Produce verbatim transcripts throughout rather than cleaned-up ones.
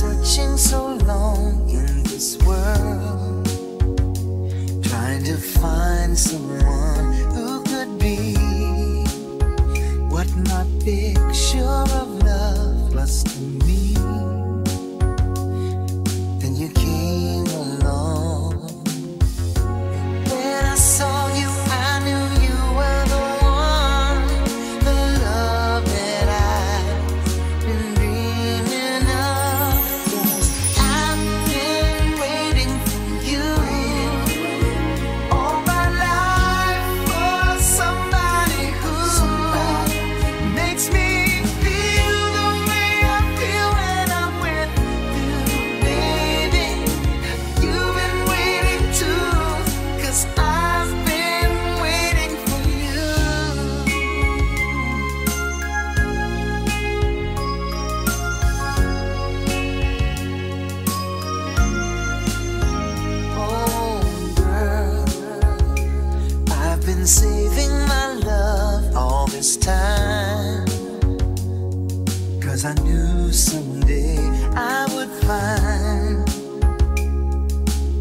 searching so long in this world, trying to find someone who could be what my picture of love was to me. Then you came along. When I saw you, I knew you were the one, the love that I've been dreaming of. Cause I've been waiting for you all my life, for somebody who somebody. makes me feel the way I feel when I'm with you. Baby, you've been waiting too, cause I saving my love all this time, cause I knew someday I would find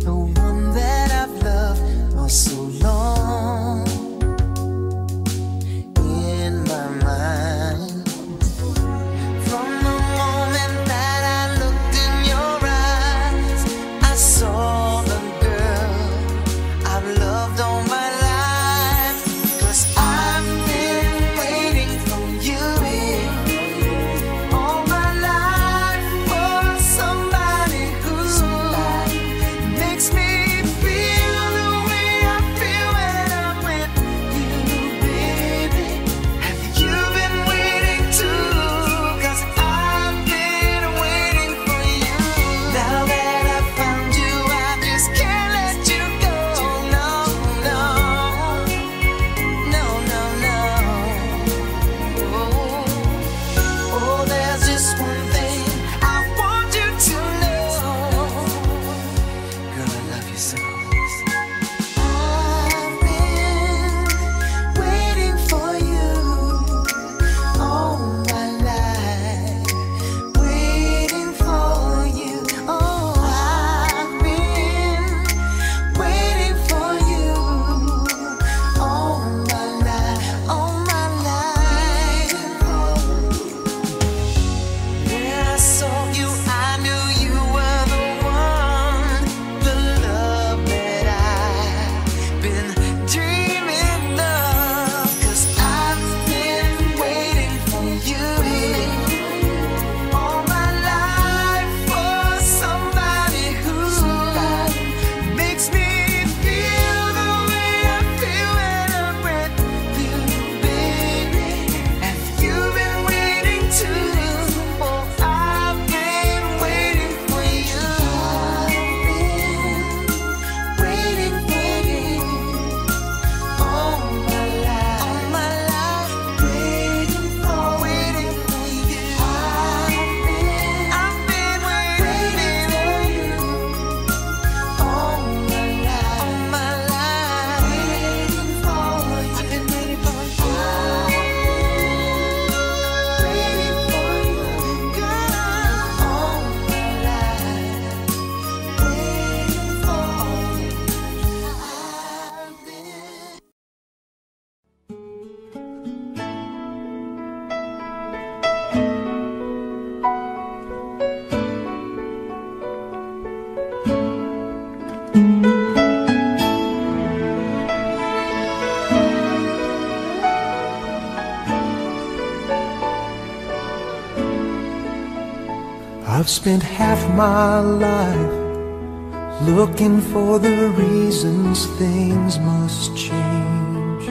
the one that I've loved for so long. In my mind, from the moment that I looked in your eyes, I saw the girl I've loved all my life. I've spent half my life looking for the reasons things must change,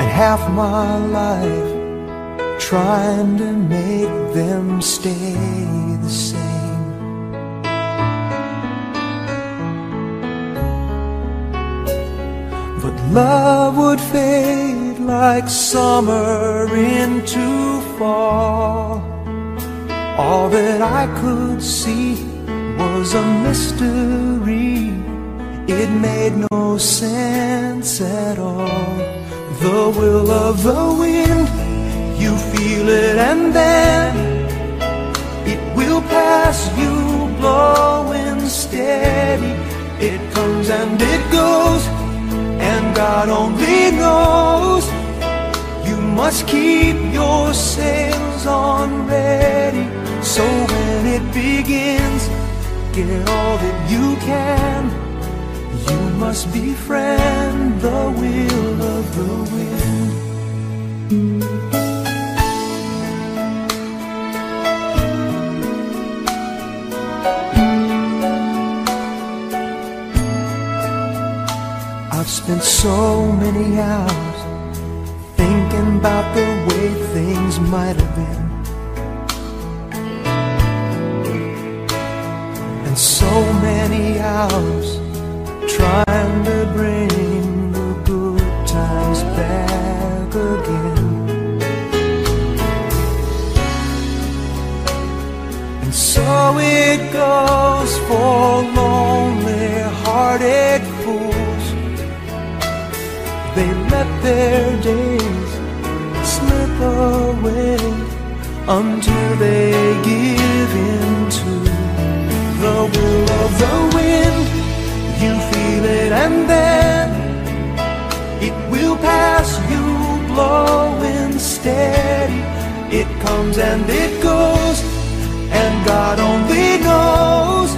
and half my life trying to make them stay the same. But love would fade like summer into fall. All that I could see was a mystery. It made no sense at all. The will of the wind, you feel it and then steady. It comes and it goes, and God only knows. You must keep your sails on ready, so when it begins, get all that you can. You must befriend the will of the wind. I've spent so many hours thinking about the way things might have been, and so many hours trying to bring the good times back again. And so it goes for lonely-hearted fools. They let their days slip away until they give in to the will of the wind. You feel it and then it will pass you, blowing steady. It comes and it goes, and God only knows.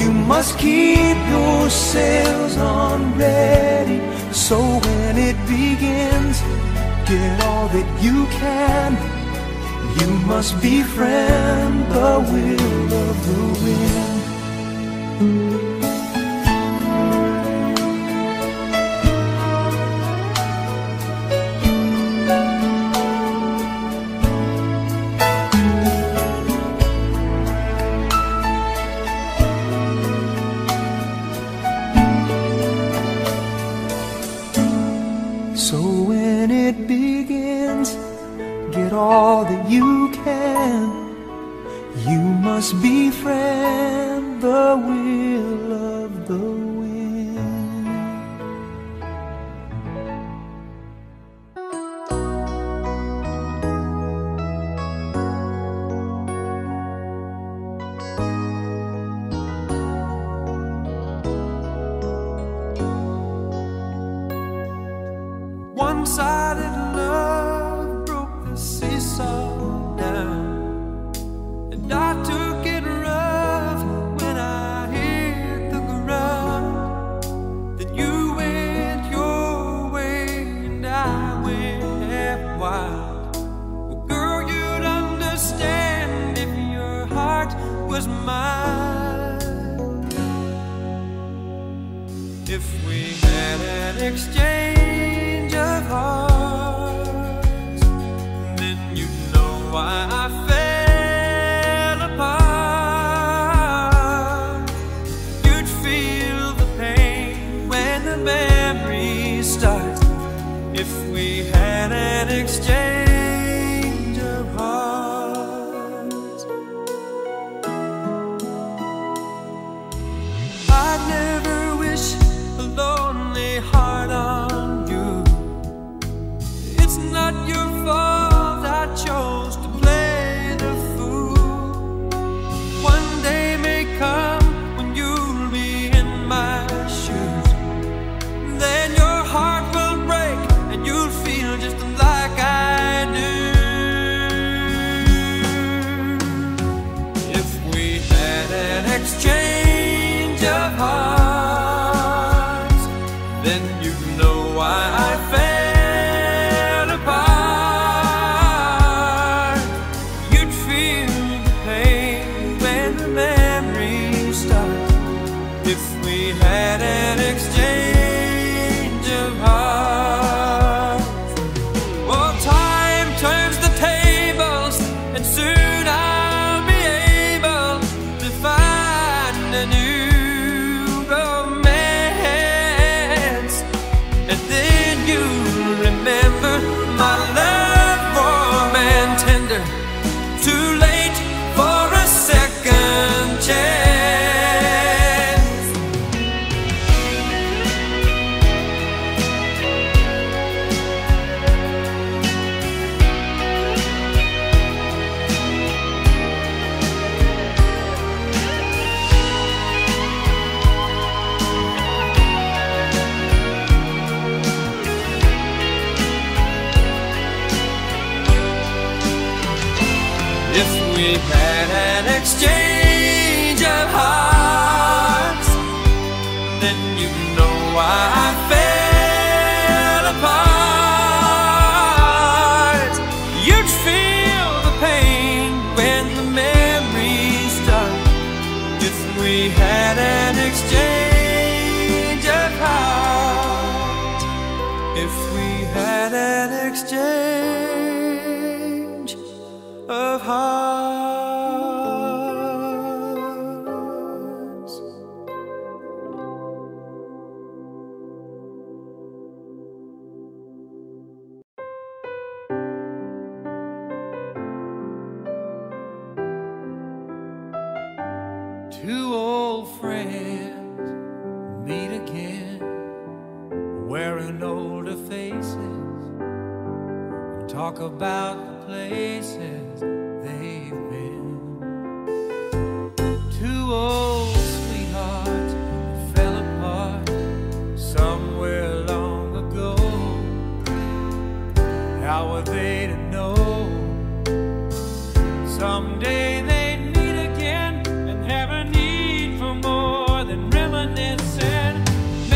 You must keep your sails on ready, so when it begins, get all that you can. You must befriend the will of the wind. So when it begins, get all that you can. You must befriend the will of the wind. One-sided love seesaw down, and I took it rough when I hit the ground. Then you went your way and I went half wild. Well, girl, you'd understand if your heart was mine. If we had an exchange of hearts, why I fell apart, you'd feel the pain when the memory starts. If we had an exchange of hearts, I'd never wish a lonely heart on if we had an exchange of hearts, then you know why I fell apart. You'd feel the pain when the memories start, if we had an exchange of hearts, if we had an exchange of hearts. Two old friends meet again, wearing older faces, and talk about places they've been. Two old sweethearts fell apart somewhere long ago. How are they to know? Someday they meet again and have a need for more than reminiscing.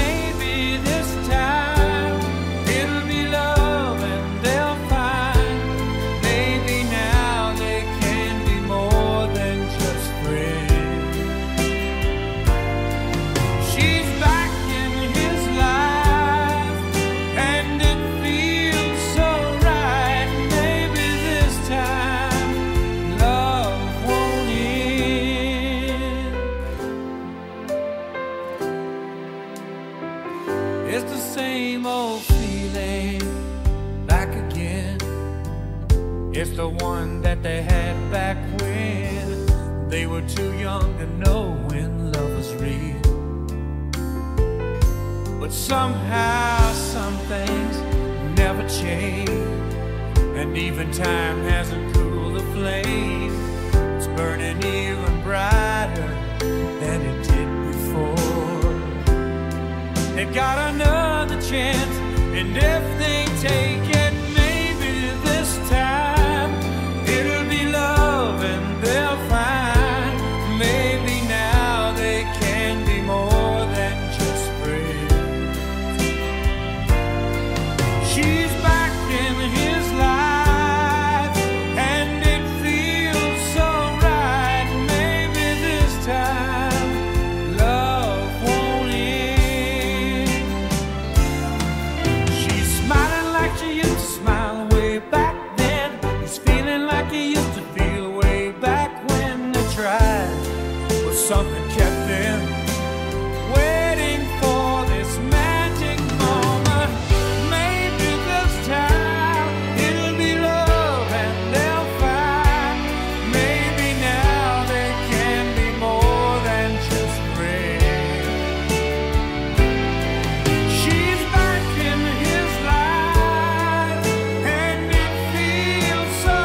Maybe this time it'll be love and they'll the one that they had back when they were too young to know when love was real. But somehow some things never change, and even time hasn't cooled the flame. It's burning even brighter than it did before. They got another chance, and if they take it, maybe this time it'll be love and they'll find. Maybe now they can be more than just friends. She's back in his life and it feels so right. Maybe this time love won't end. She's smiling like she used to smile way back. He used to feel way back when they tried, but something kept them waiting for this magic moment. Maybe this time it'll be love and they'll find. Maybe now they can be more than just friends. She's back in his life and it feels so.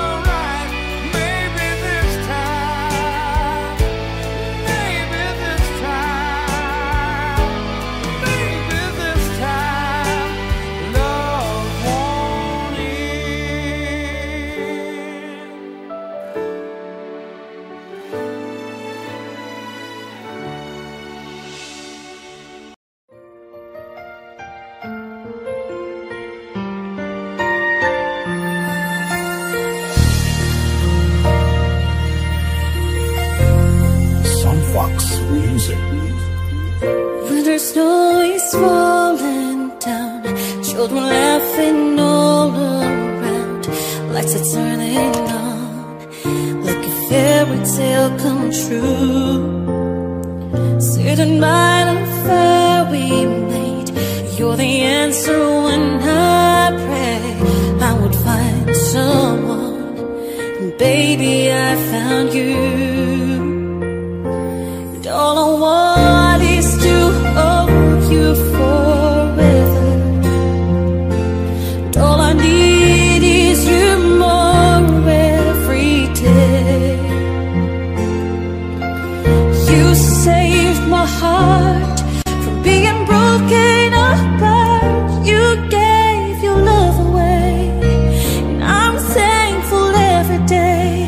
When the snow is falling down, children laughing all around, lights are turning on, like a fairy tale come true. Sitting by the fire we made, you're the answer when I pray. I would find someone, and baby I found you. All I want is to own you forever, and all I need is you more every day. You saved my heart from being broken apart. You gave your love away, and I'm thankful every day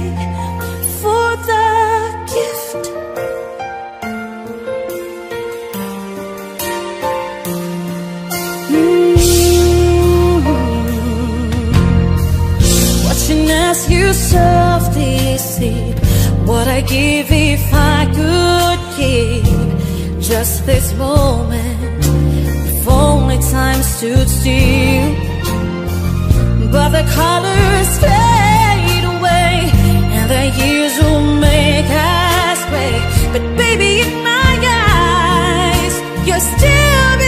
What I give if I could keep just this moment, if only time stood still. But the colors fade away and the years will make us wait. But baby, in my eyes, you're still beautiful.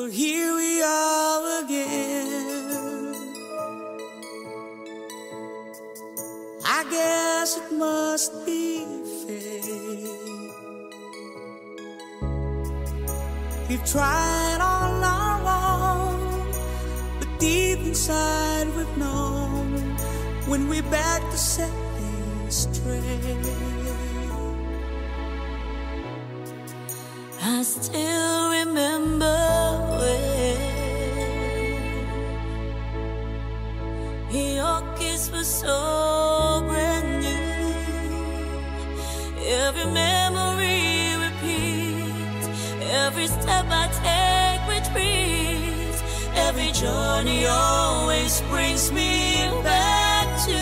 Well, here we are again. I guess it must be fate. We've tried all along, but deep inside we've known when we're back to set things straight. I still remember when your kiss was so brand new. Every memory repeats, every step I take retreats, every journey always brings me back to you.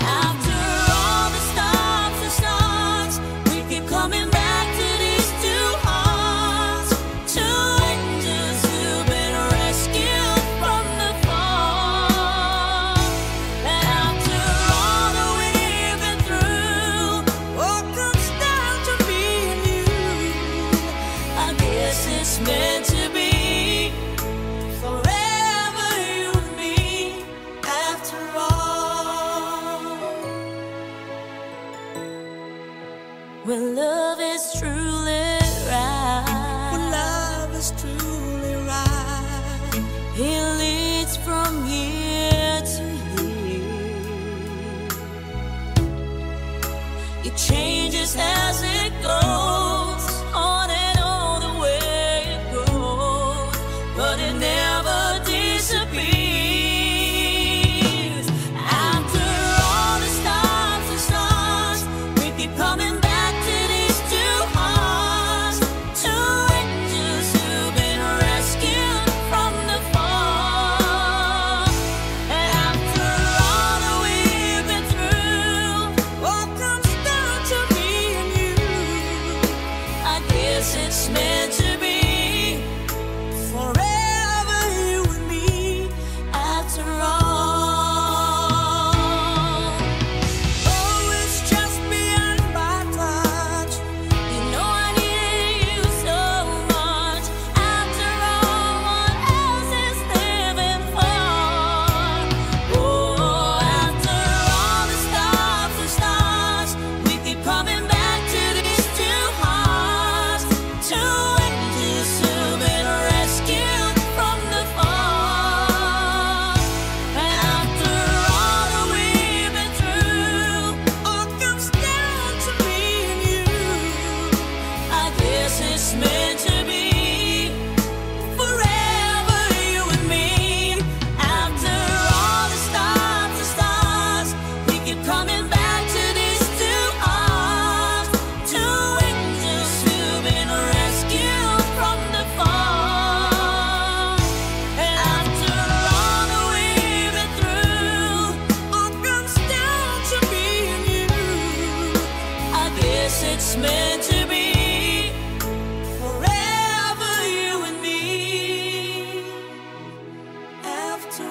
After all the stops and starts, we keep coming back. When love is truly right, when love is truly right, it leads from year to year. It changes as it goes on and on the way it goes, but it never disappears. It's meant to be forever, you and me, after all. Oh, it's just beyond my touch. You know I need you so much. After all, what else is living for? Oh, after all the stops and starts, we keep coming back. It's meant to be forever, you and me, after all.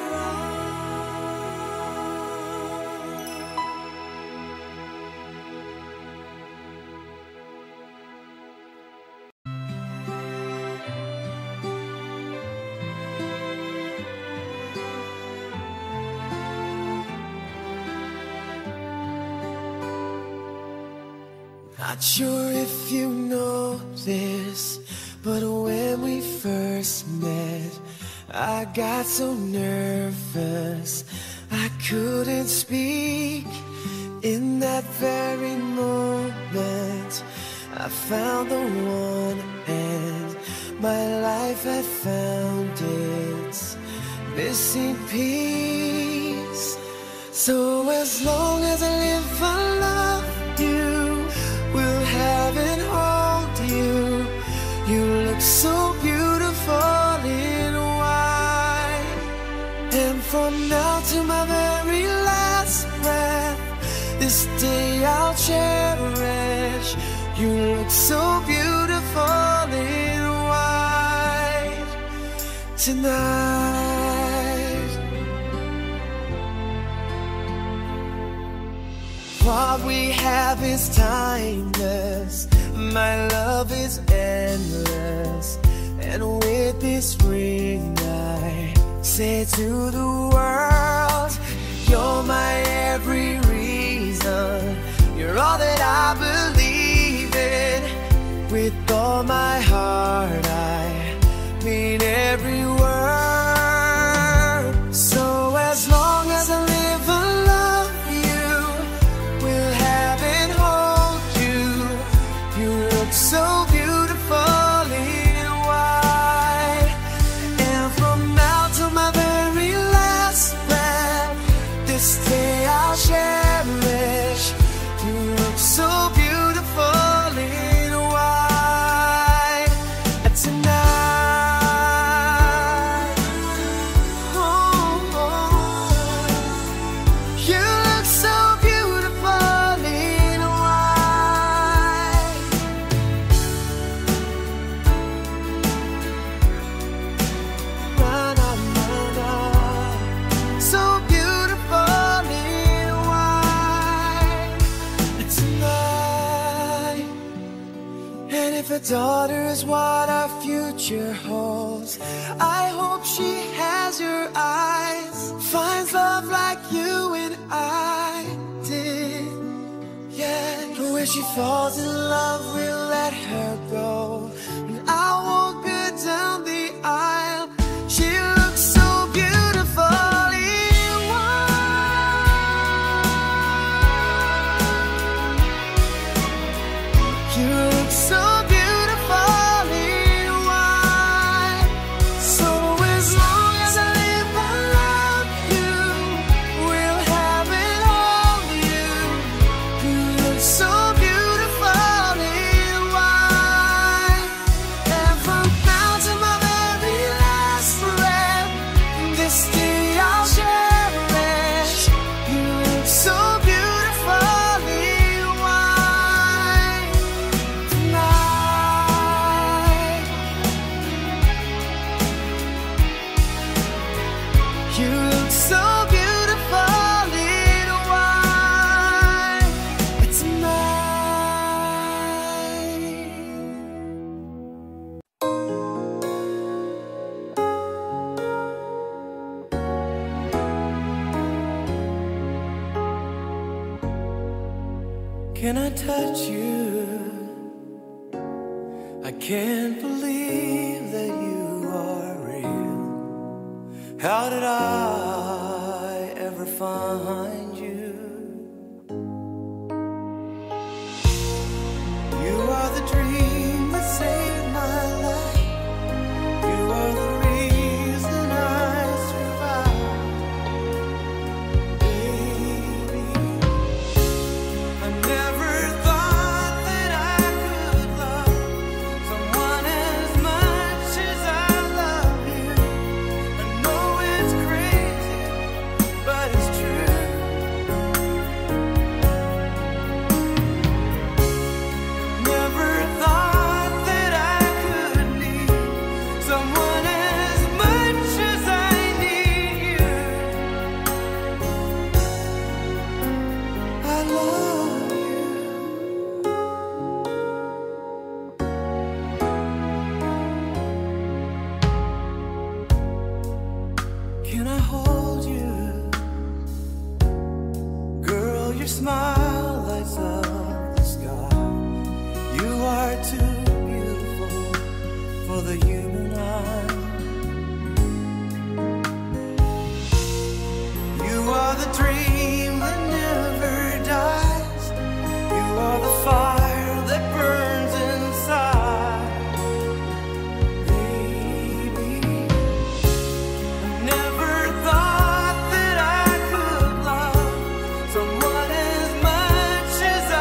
Not sure if you know this, but when we first met, I got so nervous I couldn't speak. In that very moment, I found the one, and my life had found its missing piece. So as long as I live, I love you. And hold you. You look so beautiful in white, and from now to my very last breath, this day I'll cherish. You look so beautiful in white tonight. What we have is timeless. My love is endless. And with this ring I say to the world, you're my every reason, you're all that I believe in. With all my heart I mean every word. So as long as I live and love you, we'll have and hold you. You look so beautiful. This day I'll cherish. You look so beautiful in white. Tonight, oh, oh, you look so beautiful in white. Na, na, na, na. So beautiful. If a daughter is what our future holds, I hope she has your eyes, finds love like you and I did. Yeah, but when she falls in love, we'll let her go, and I won't go down the aisle. She looks so beautiful. You look so can I touch you? I can't believe that you are real. How did I ever find you? You are the dream that saved my life. You are the reason I survived. Baby, I never as much as I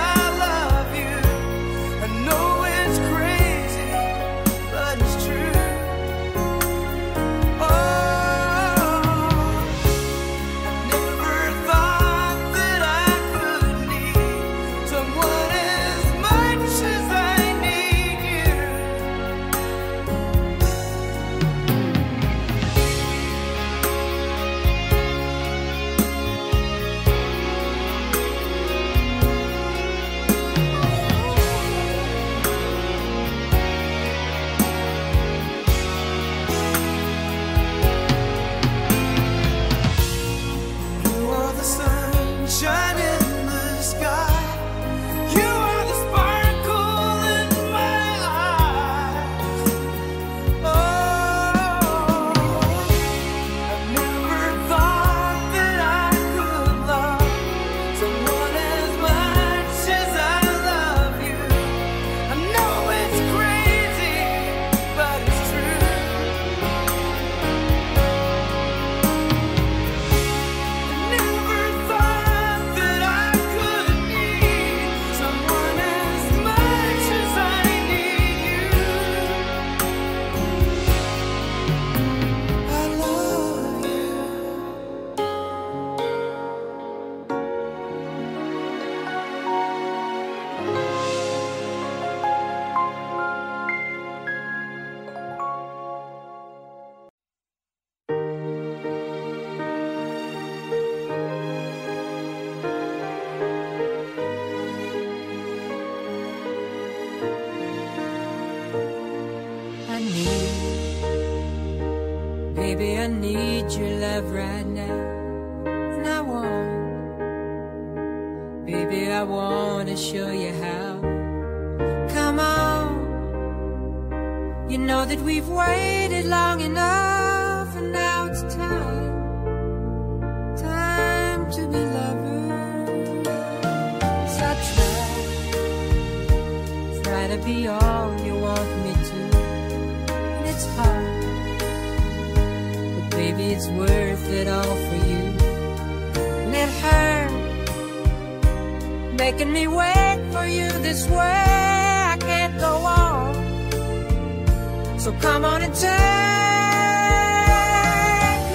need your love right now, and I want, baby, I want to show you how. Come on, you know that we've waited long enough, and now it's time, time to be lovers. I try, try to be all you want me to, and it's hard. Maybe it's worth it all for you. And it hurt making me wait for you this way. I can't go on, so come on and take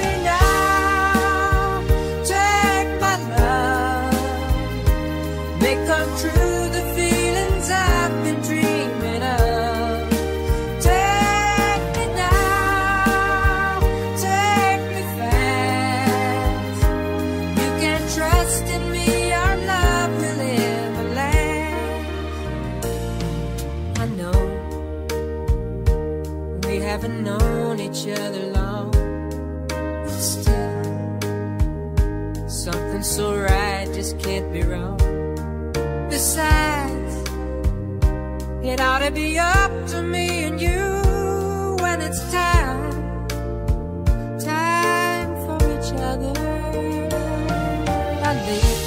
me now. Take my love, make come true the feelings I've been dreaming of. Haven't known each other long, but still something so right just can't be wrong. Besides, it ought to be up to me and you when it's time, time for each other. I live,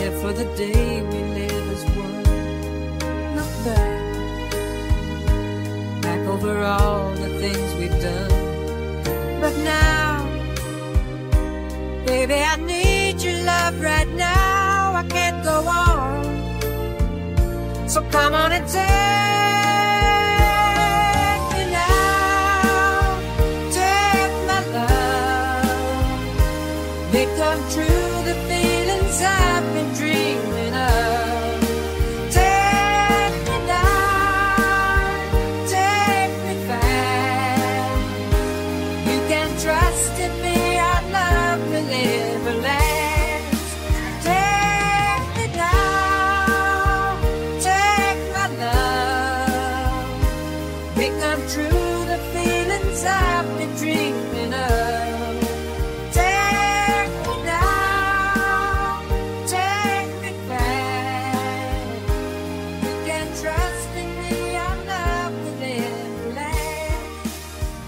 live for the day we live as one. Look back over all the things we've done, but now, baby, I need your love right now. I can't go on, so come on and take me now. Take my love, make come true the feelings I've been dreaming of. Trust in me, our love will never last. Take me now, take my love, make come true the feelings I've been dreaming of. Take me now, take me back. You can trust in me, our love will never last.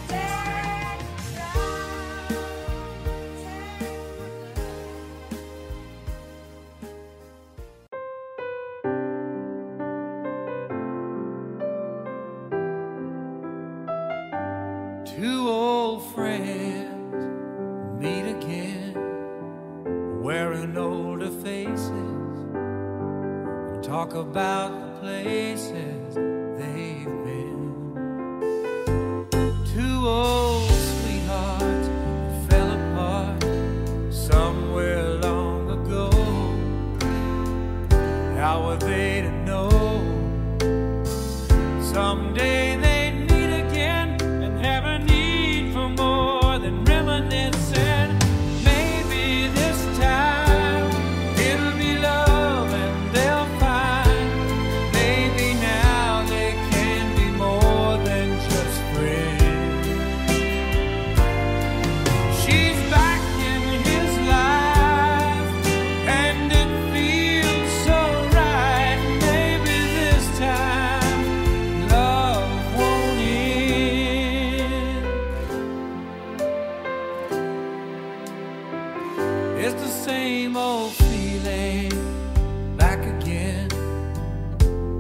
Take two old friends meet again, wearing older faces, and talk about the places they've been. Two old sweethearts fell apart somewhere long ago. How were they to know? Someday they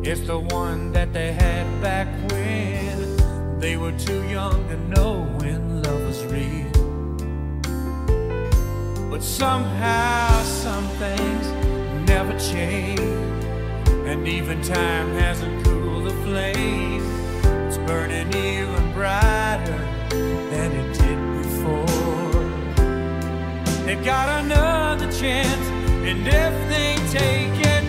it's the one that they had back when they were too young to know when love was real. But somehow some things never change, and even time hasn't cooled the flame. It's burning even brighter than it did before. They got another chance, and if they take it,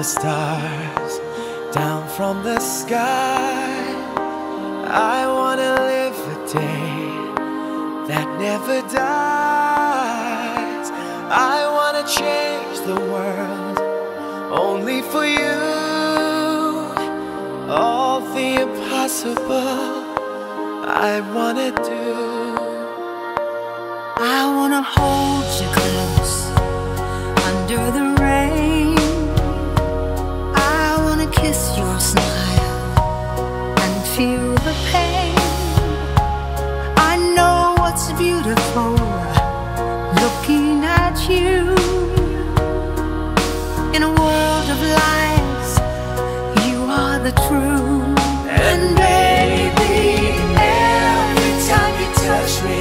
the stars, down from the sky. I wanna live a day that never dies. I wanna change the world only for you. All the impossible I wanna do. I wanna hold you close under the rain. I wanna kiss your smile and feel the pain. I know what's beautiful looking at you. In a world of lies, you are the truth. And baby, every time you touch me,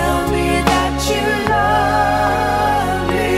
tell me that you love me.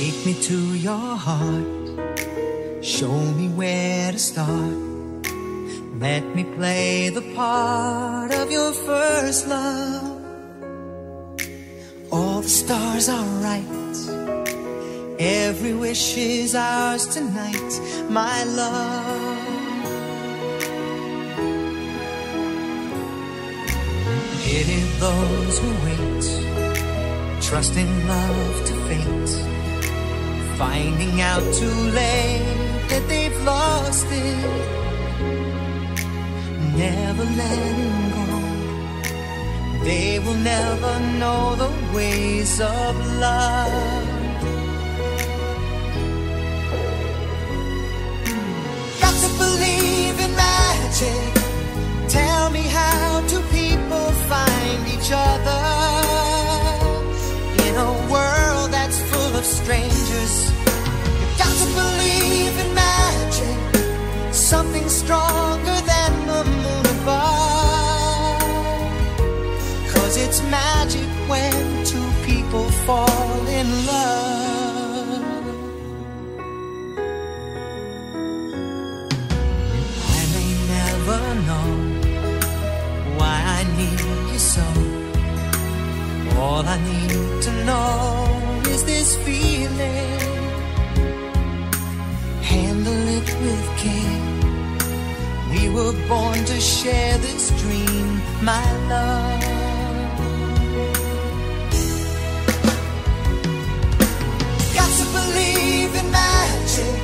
Take me to your heart, show me where to start. Let me play the part of your first love. All the stars are right, every wish is ours tonight, my love. Pity those who wait, trust in love to fate, finding out too late that they've lost it. Never letting go, they will never know the ways of love. Got to believe in magic. Tell me, how do people find each other in a world that's full of strangers? To believe in magic, something stronger than the moon above. 'Cause it's magic when two people fall in love. I may never know why I need you so. were born to share this dream, my love. Got to believe in magic.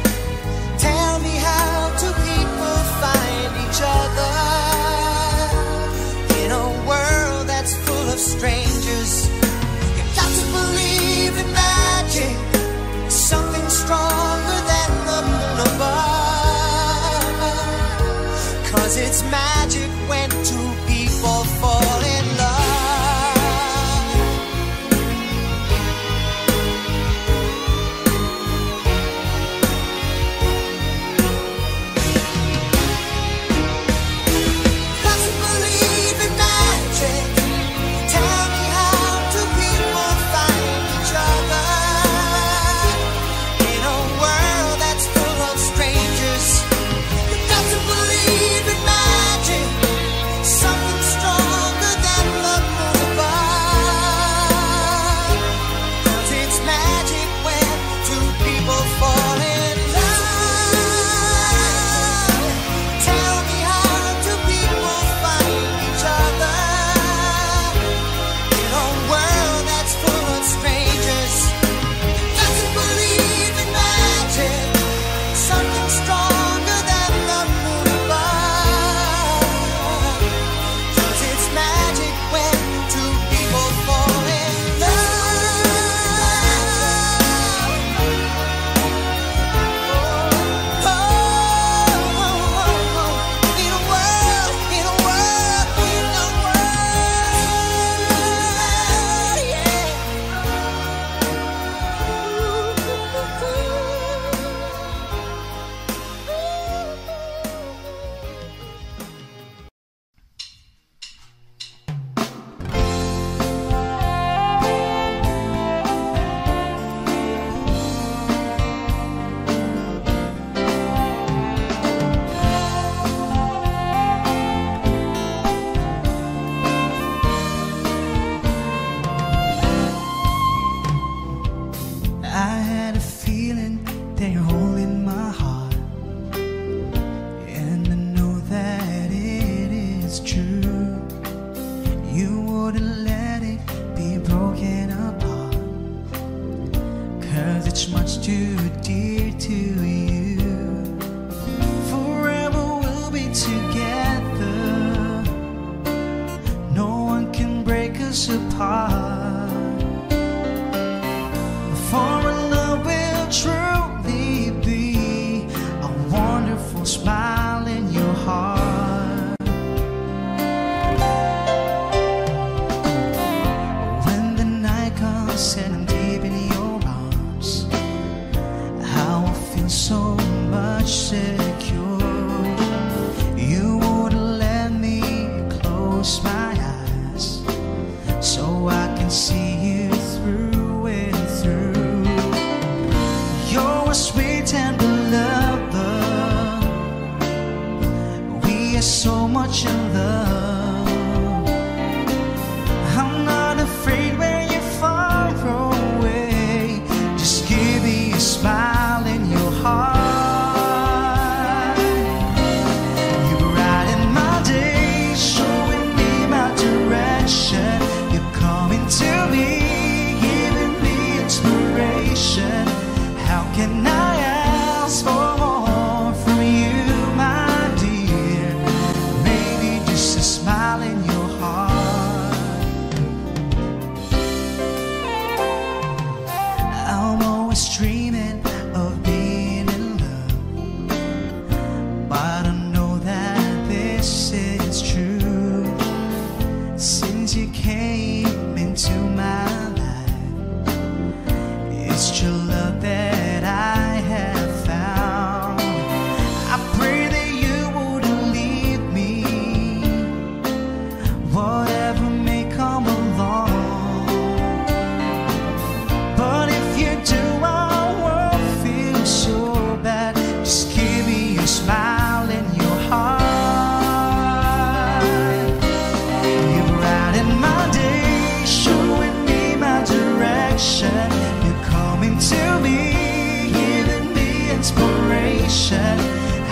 Tell me, how do people find each other in a world that's full of strangers? You got to believe in magic, something stronger than the moon above. Cause it's magic when two people fall in love. Got to believe in magic. Tell me, how do people find each other in a world that's full of strangers? You've got to believe.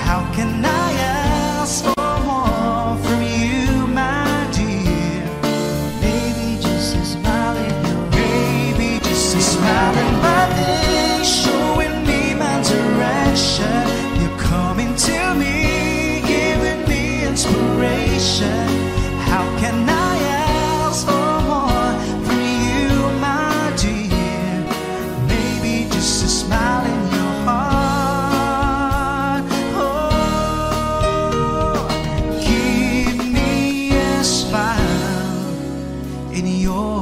How can I ask for smiling by me, showing me my direction. You're coming to me, giving me inspiration. How can I ask for more from you, my dear? Maybe just a smile in your heart. Oh, give me a smile in your heart.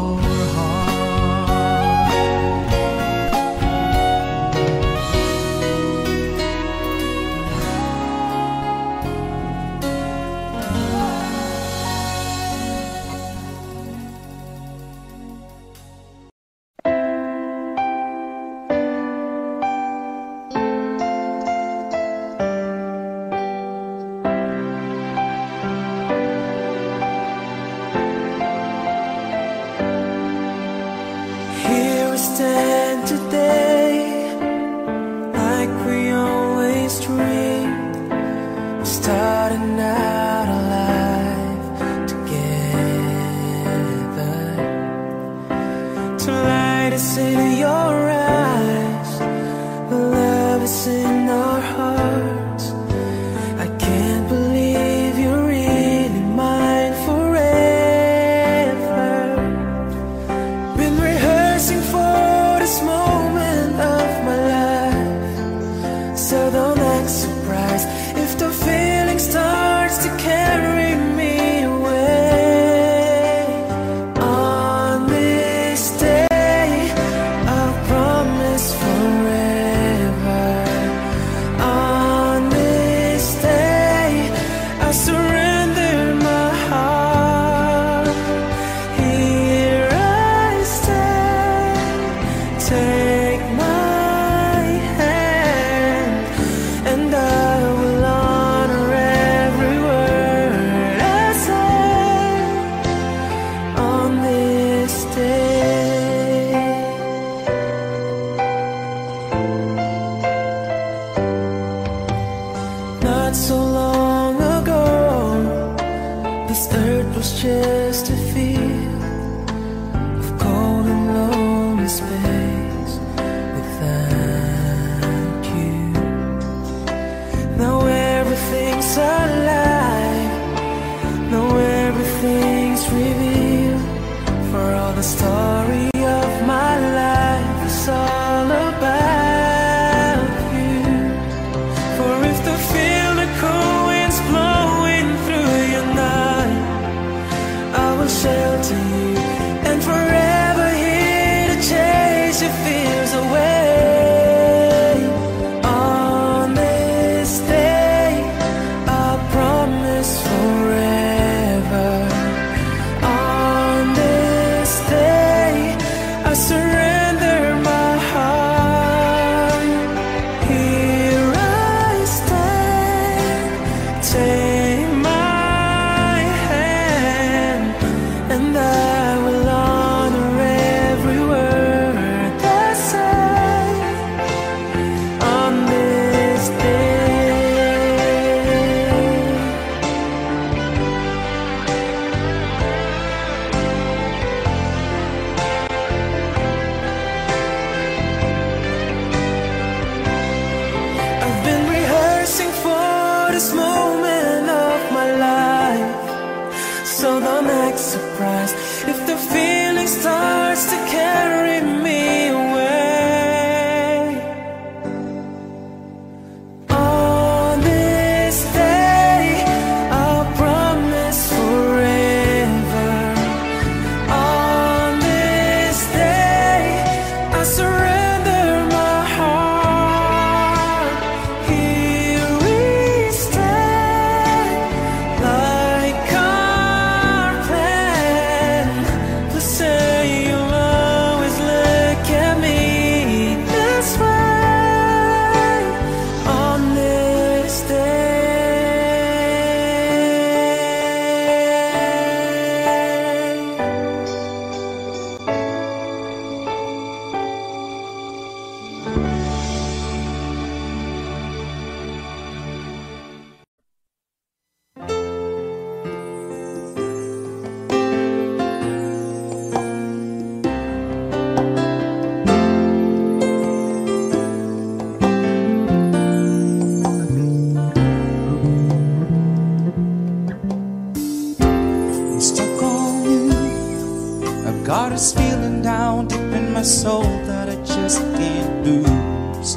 a soul that I just can't lose.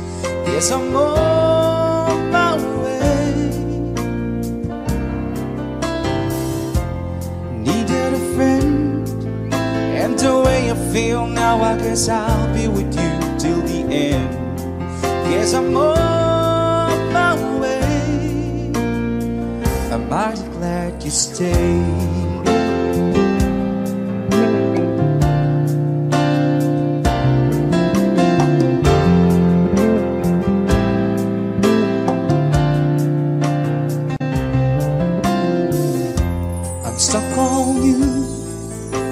Yes, I'm on my way. Needed a friend, and the way I feel now, I guess I'll be with you till the end. Yes, I'm on my way. I'm mighty glad you stayed. Stuck on you,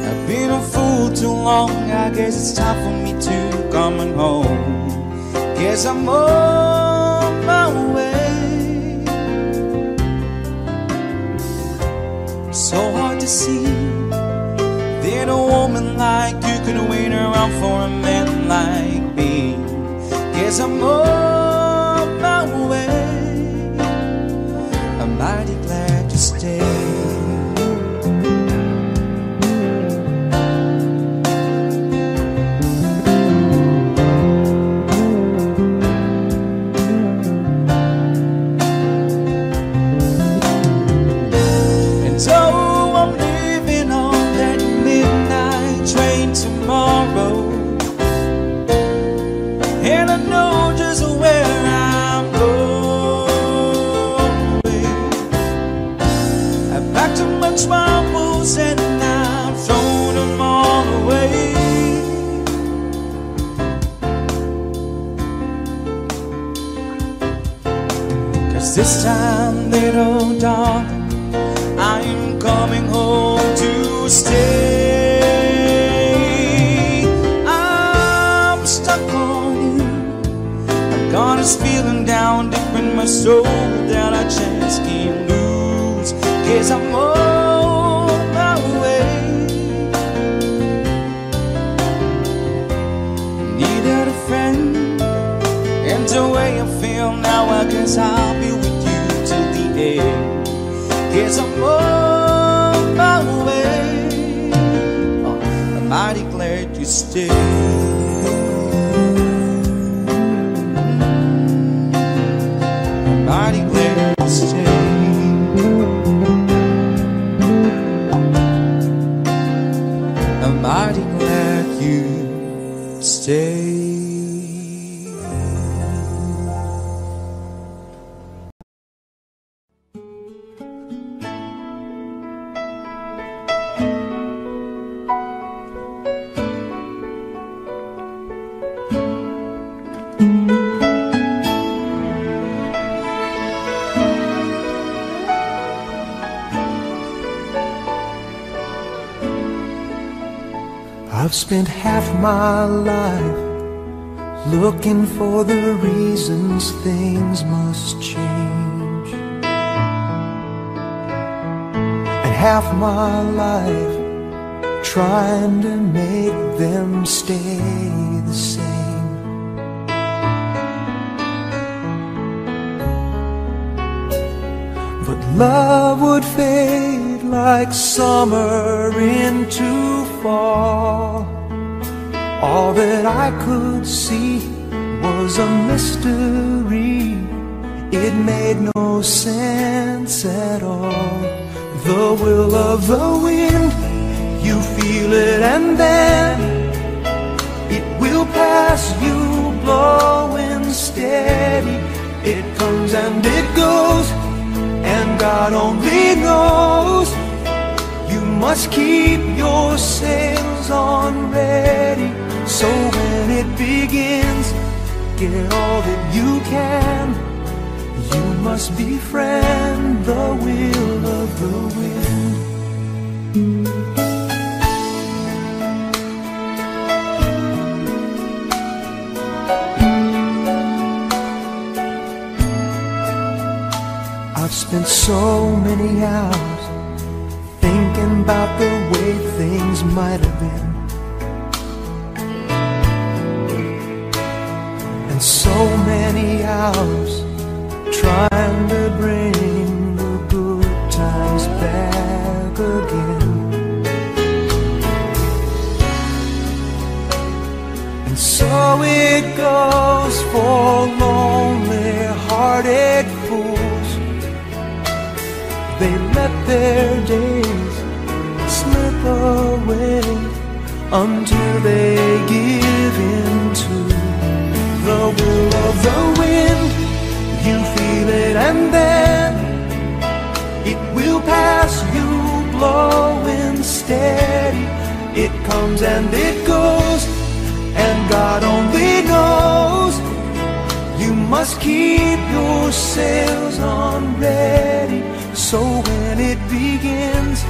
I've been a fool too long. I guess it's time for me to come on home. Guess I'm on my way. So hard to see that a woman like you could wait around for a man like me. Guess I'm on my way. I'm mighty glad to stay. My woes and I've thrown them all away. Cause this time, little darling, I'm coming home to stay. I'm stuck on you. I've got this feeling down deep in my soul that I just can't lose. Guess I'm more. The way I feel now, I guess I'll be with you till the end. Guess I'm on my way. Oh, I'm mighty glad you stayed. I've spent half my life looking for the reasons things must change, and half my life trying to make them stay the same. But love would fade like summer into fall. All that I could see was a mystery. It made no sense at all. The will of the wind, you feel it and then it will pass you, blowing steady. It comes and it goes, and God only knows. Must keep your sails on ready, so when it begins, get all that you can. You must befriend the will of the wind. I've spent so many hours thinking about the way things might have been, and so many hours trying to bring the good times back again. So it goes for lonely-hearted fools. They let their days slip away until they give in to the will of the wind. You feel it and then it will pass you, blowing steady. It comes and it goes, and God only knows. You must keep your sails on ready, so when it begins,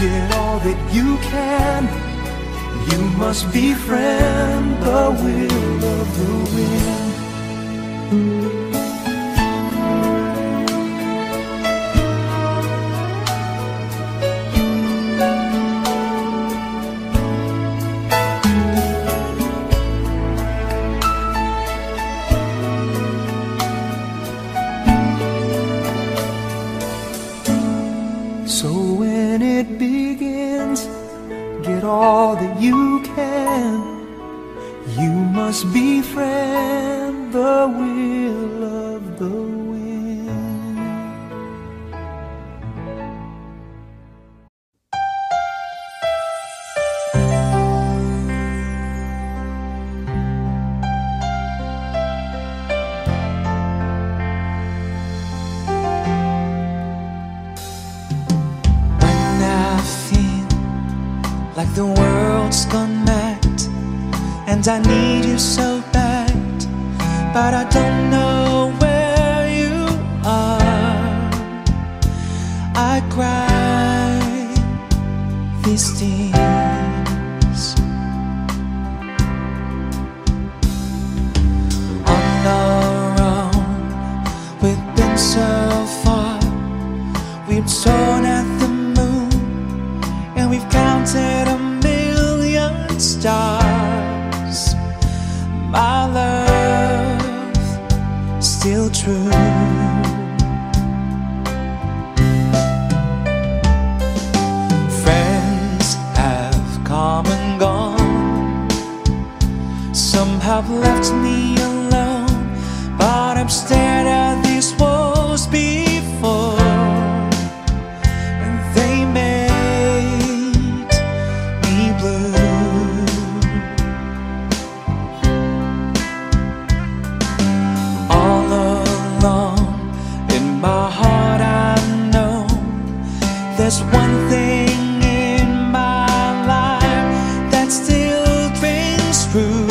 get all that you can. You must befriend the will of the wind. So when it begins, get all that you can. You must befriend the will of the wind. Like the world's gone mad, and I need you so bad, but I don't know where you are. I cry these tears on our own. We've been so far, we've torn at the moon, and we've counted a million stars. My love, still true. Friends have come and gone, some have left me alone, but I've stared at these walls before, and they made there's one thing in my life that still rings true.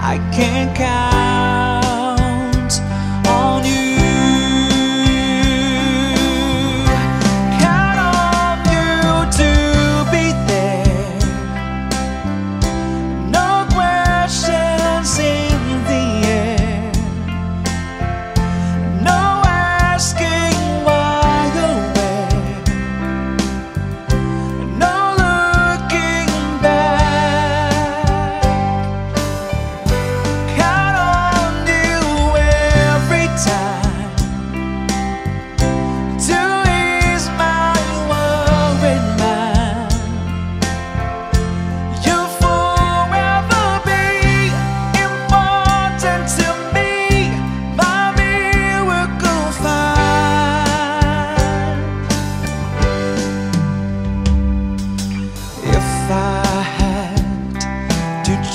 I can't count on you. Count on you to be there. No questions in the air. No asking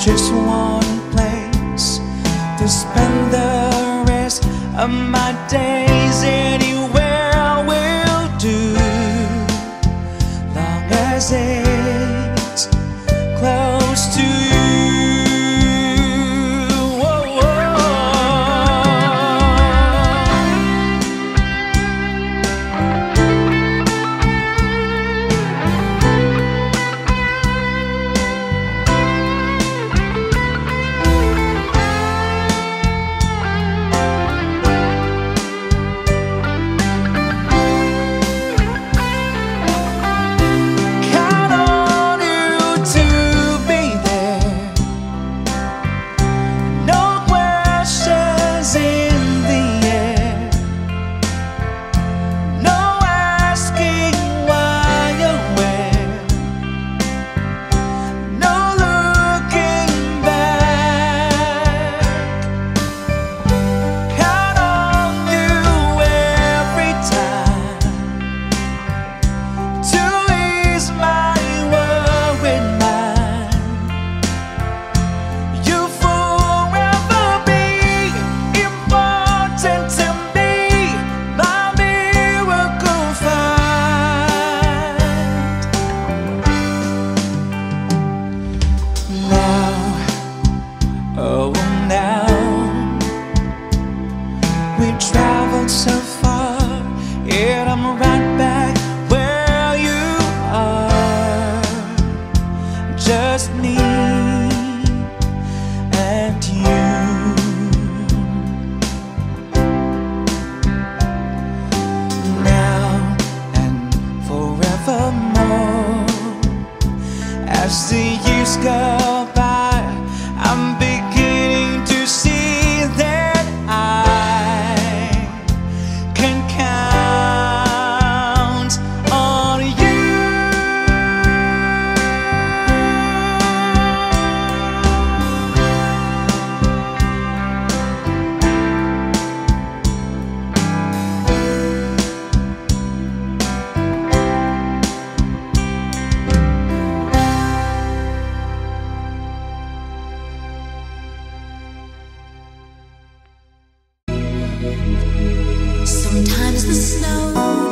just one place to spend the rest of my days. Anywhere I will do, long as it's close to you. Whoa, Oh, now we traveled so far, yet I'm right back where you are. Just me and you. Now and forevermore, as the years go by, I'm beginning to see that I can count on you. Sometimes the snow